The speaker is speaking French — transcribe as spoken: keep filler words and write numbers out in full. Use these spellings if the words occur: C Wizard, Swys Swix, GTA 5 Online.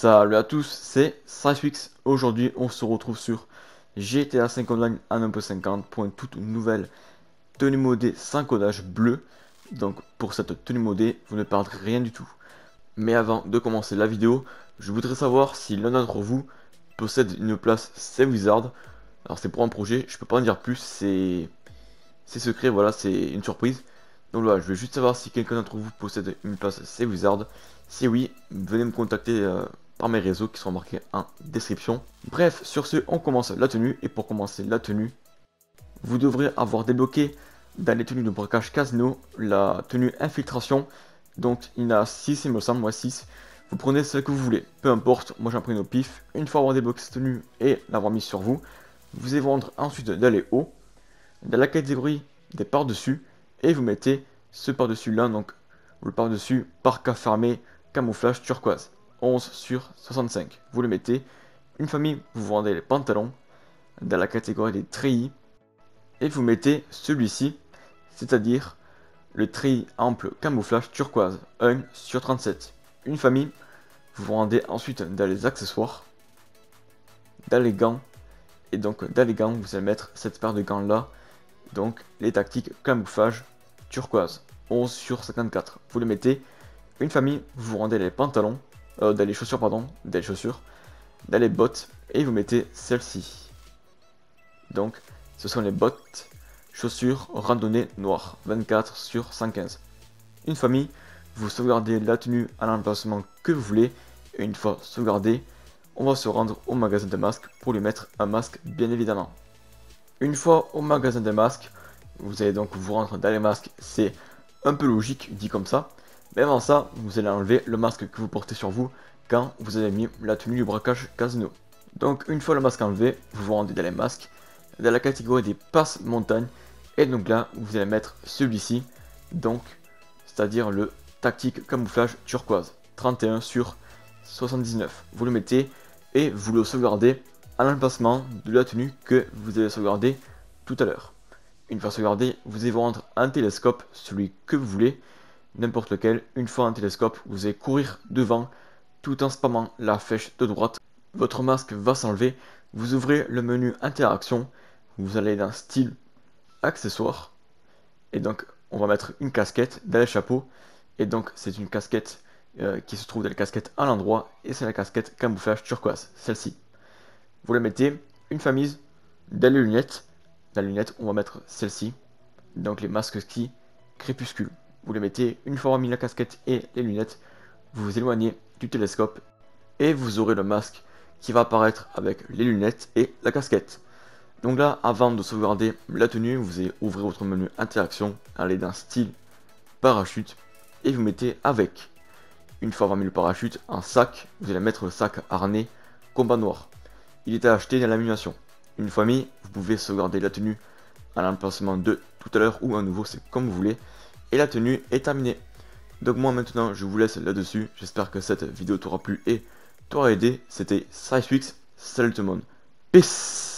Salut à tous, c'est Swys Swix. Aujourd'hui, on se retrouve sur G T A cinq Online à un point cinquante pour une toute nouvelle tenue modée sans codage bleu. Donc, pour cette tenue modée, vous ne perdez rien du tout. Mais avant de commencer la vidéo, je voudrais savoir si l'un d'entre vous possède une place C Wizard. Alors, c'est pour un projet, je peux pas en dire plus, c'est secret, voilà, c'est une surprise. Donc voilà, je vais juste savoir si quelqu'un d'entre vous possède une place C Wizard. Si oui, venez me contacter euh, par mes réseaux qui sont marqués en description. Bref, sur ce, on commence la tenue. Et pour commencer la tenue, vous devrez avoir débloqué dans les tenues de braquage casino la tenue infiltration. Donc il y en a six, il me semble, moi six. Vous prenez celle que vous voulez, peu importe, moi j'en prends une au pif. Une fois avoir débloqué cette tenue et l'avoir mise sur vous, vous allez vendre ensuite d'aller haut, dans la catégorie des par-dessus, et vous mettez ce par-dessus là, donc le par-dessus parka fermé camouflage turquoise onze sur soixante-cinq. Vous le mettez. Une famille, vous vendez les pantalons dans la catégorie des treillis et vous mettez celui-ci, c'est-à-dire le treillis ample camouflage turquoise un sur trente-sept. Une famille, vous vous rendez ensuite dans les accessoires, dans les gants, et donc dans les gants, vous allez mettre cette paire de gants là, donc les tactiques camouflage turquoise onze sur cinquante-quatre. Vous le mettez. Une famille, vous vous rendez les pantalons, euh, dans les chaussures, pardon, dans les chaussures, dans les bottes, et vous mettez celle-ci. Donc, ce sont les bottes, chaussures, randonnées noires, vingt-quatre sur cent quinze. Une famille, vous sauvegardez la tenue à l'emplacement que vous voulez, et une fois sauvegardée, on va se rendre au magasin de masques pour lui mettre un masque, bien évidemment. Une fois au magasin des masques, vous allez donc vous rendre dans les masques, c'est un peu logique, dit comme ça. Mais avant ça, vous allez enlever le masque que vous portez sur vous quand vous avez mis la tenue du braquage casino. Donc une fois le masque enlevé, vous vous rendez dans les masques, dans la catégorie des passes montagne, et donc là, vous allez mettre celui-ci, donc c'est-à-dire le tactique camouflage turquoise, trente et un sur soixante-dix-neuf. Vous le mettez et vous le sauvegardez à l'emplacement de la tenue que vous avez sauvegardé tout à l'heure. Une fois sauvegardé, vous allez vous rendre un télescope, celui que vous voulez, n'importe lequel. Une fois un télescope, vous allez courir devant tout en spammant la flèche de droite. Votre masque va s'enlever, vous ouvrez le menu interaction, vous allez dans style accessoires, et donc on va mettre une casquette dans les chapeaux, et donc c'est une casquette euh, qui se trouve dans les casquettes à l'endroit, et c'est la casquette camouflage turquoise, celle-ci. Vous la mettez, une famise, dans les lunettes, dans les lunettes on va mettre celle-ci, donc les masques qui crépusculent. Vous les mettez, une fois mis la casquette et les lunettes, vous vous éloignez du télescope et vous aurez le masque qui va apparaître avec les lunettes et la casquette. Donc là, avant de sauvegarder la tenue, vous allez ouvrir votre menu interaction, aller dans style parachute et vous mettez avec. Une fois avoir mis le parachute en sac, vous allez mettre le sac harnais combat noir. Il était acheté dans l'animation. Une fois mis, vous pouvez sauvegarder la tenue à l'emplacement de tout à l'heure ou à nouveau, c'est comme vous voulez. Et la tenue est terminée. Donc moi maintenant je vous laisse là-dessus. J'espère que cette vidéo t'aura plu et t'aura aidé. C'était Swys Swix. Salut tout le monde. Peace.